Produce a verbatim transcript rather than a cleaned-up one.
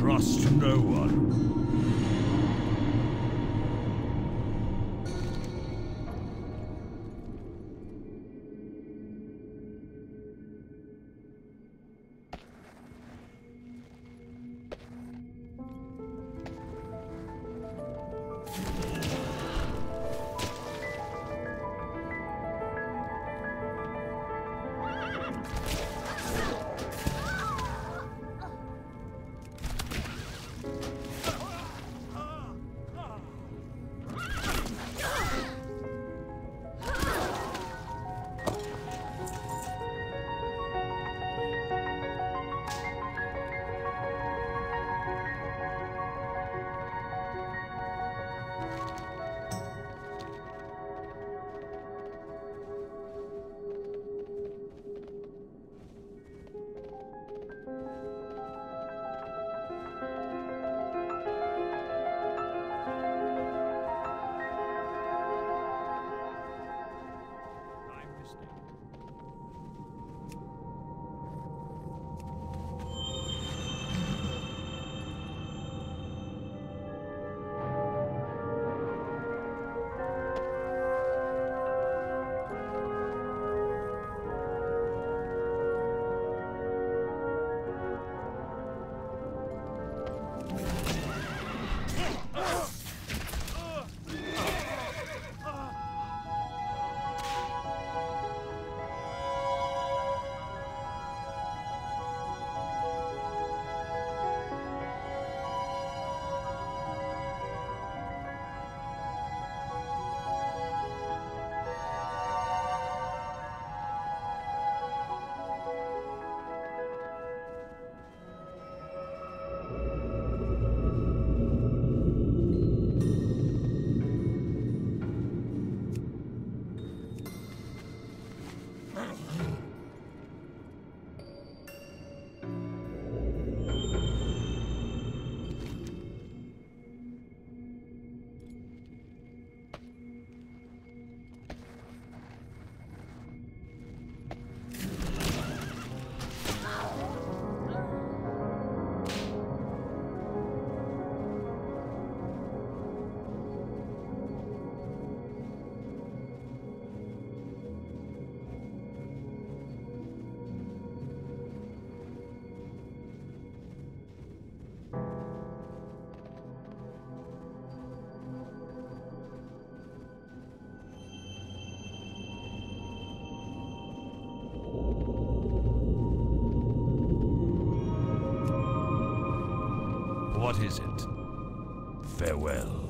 trust no one. What is it? Farewell.